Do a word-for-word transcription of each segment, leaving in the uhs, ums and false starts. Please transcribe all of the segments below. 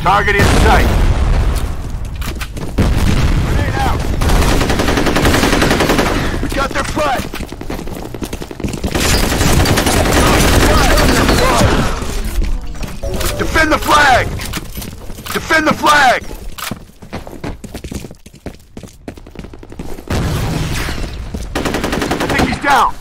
Target in sight. Defend the flag! Defend the flag! I think he's down!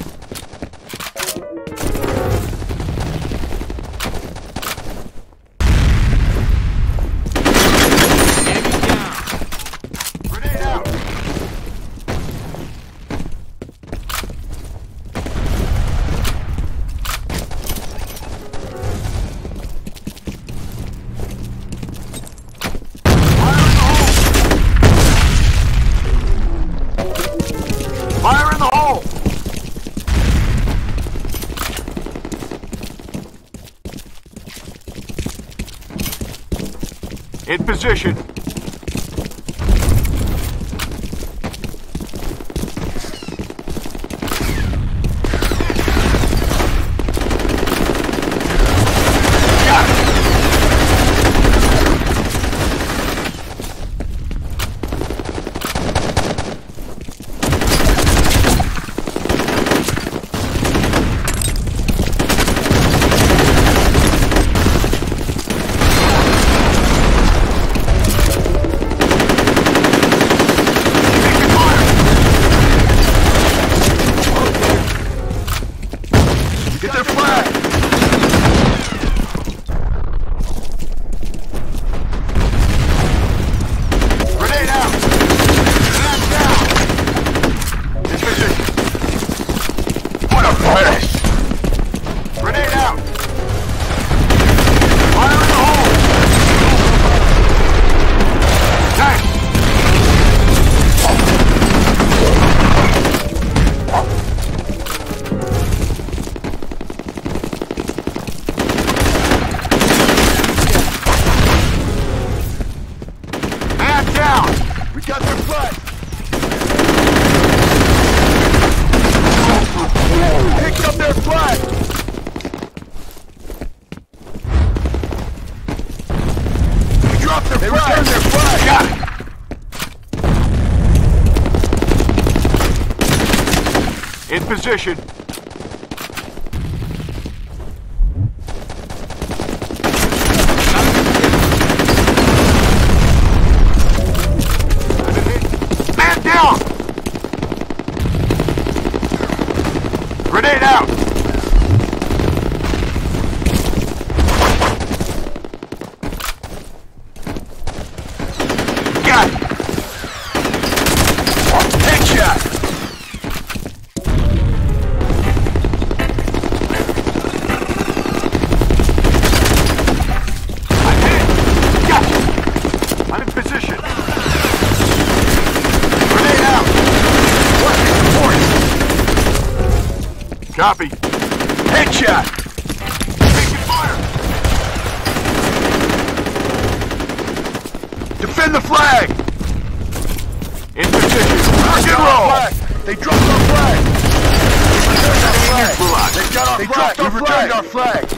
In position. In position. Man down! Grenade out! Got it! Headshot! Copy. Headshot. Taking fire. Defend the flag. In position. Rock and roll. They dropped our flag. They got our flag. They returned our flag.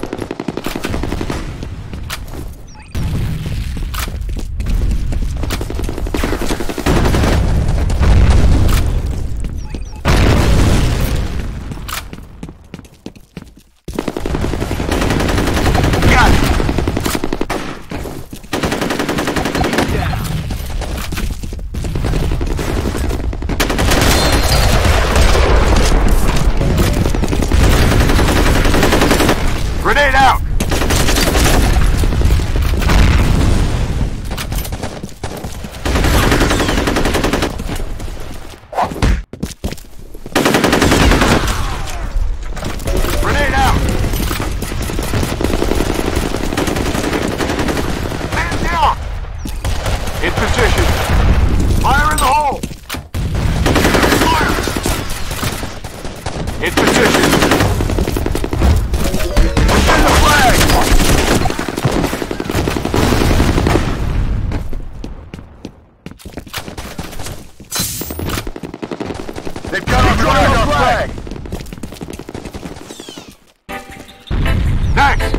Next!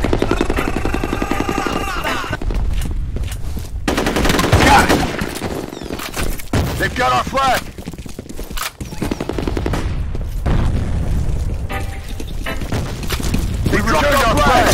We've dropped our flag!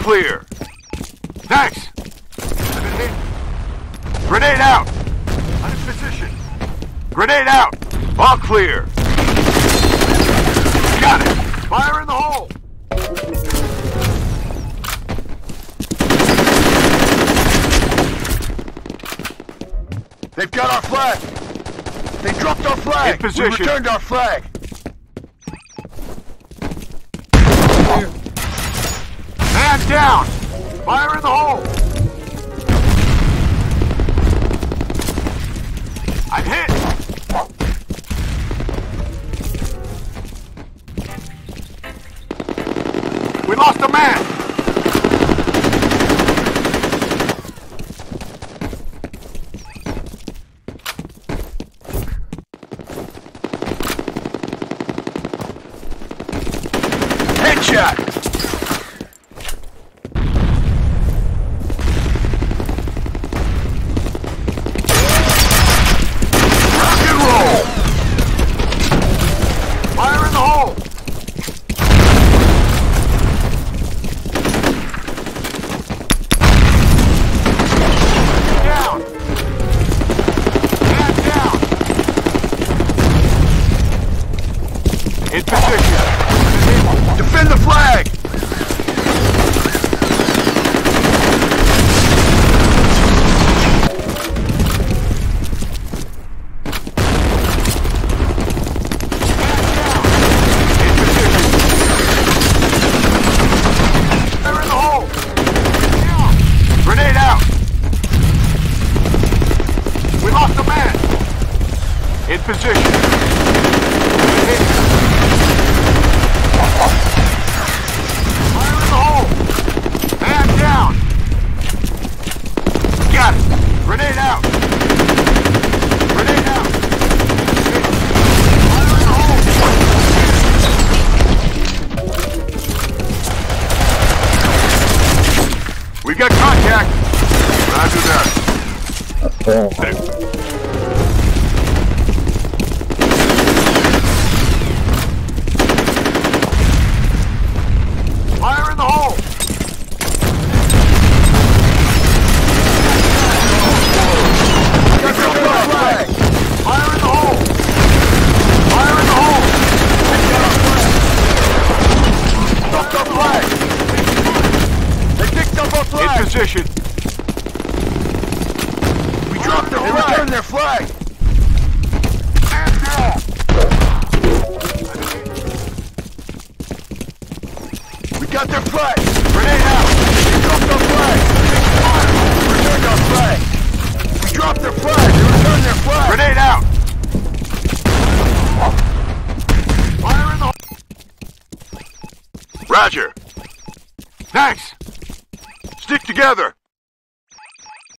Clear. Thanks. Grenade out. On its position. Grenade out. All clear. Got it. Fire in the hole. They've got our flag. They dropped our flag. In position. We returned our flag. Man down! Fire in the hole! I'm hit! We lost a man! Headshot! Roger. Thanks. Stick together.